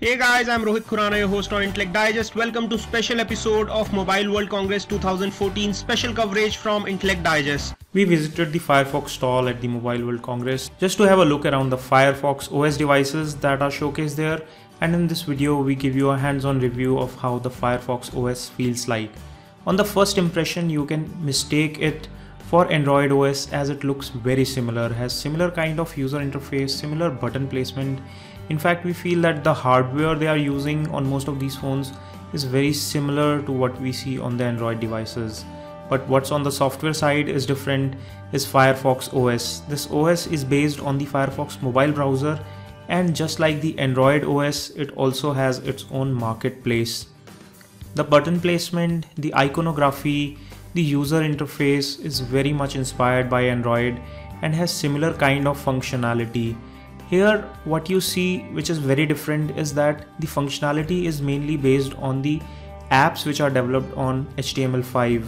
Hey guys, I'm Rohit Khurana, your host on Intellect Digest. Welcome to special episode of Mobile World Congress 2014 special coverage from Intellect Digest. We visited the Firefox stall at the Mobile World Congress just to have a look around the Firefox OS devices that are showcased there, and in this video we give you a hands-on review of how the Firefox OS feels like. On the first impression, you can mistake it for Android OS as it looks very similar, has similar kind of user interface, similar button placement. In fact, we feel that the hardware they are using on most of these phones is very similar to what we see on the Android devices. But what's on the software side is different is Firefox OS. This OS is based on the Firefox mobile browser, and just like the Android OS, it also has its own marketplace. The button placement, the iconography, the user interface is very much inspired by Android and has similar kind of functionality. Here what you see which is very different is that the functionality is mainly based on the apps which are developed on HTML5.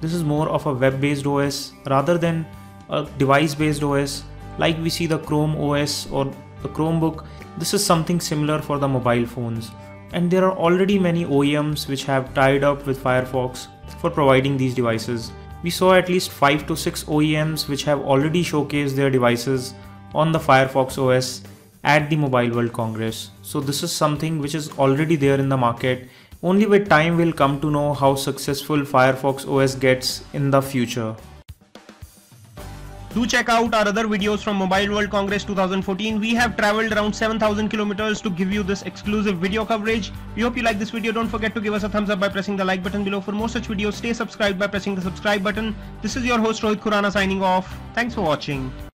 This is more of a web-based OS rather than a device-based OS like we see the Chrome OS or the Chromebook. This is something similar for the mobile phones, and there are already many OEMs which have tied up with Firefox for providing these devices. We saw at least 5 to 6 OEMs which have already showcased their devices on the Firefox OS at the Mobile World Congress. So this is something which is already there in the market. Only with time we'll come to know how successful Firefox OS gets in the future. Do check out our other videos from Mobile World Congress 2014. We have traveled around 7,000 kilometers to give you this exclusive video coverage. We hope you like this video. Don't forget to give us a thumbs up by pressing the like button below. For more such videos, stay subscribed by pressing the subscribe button. This is your host Rohit Khurana signing off. Thanks for watching.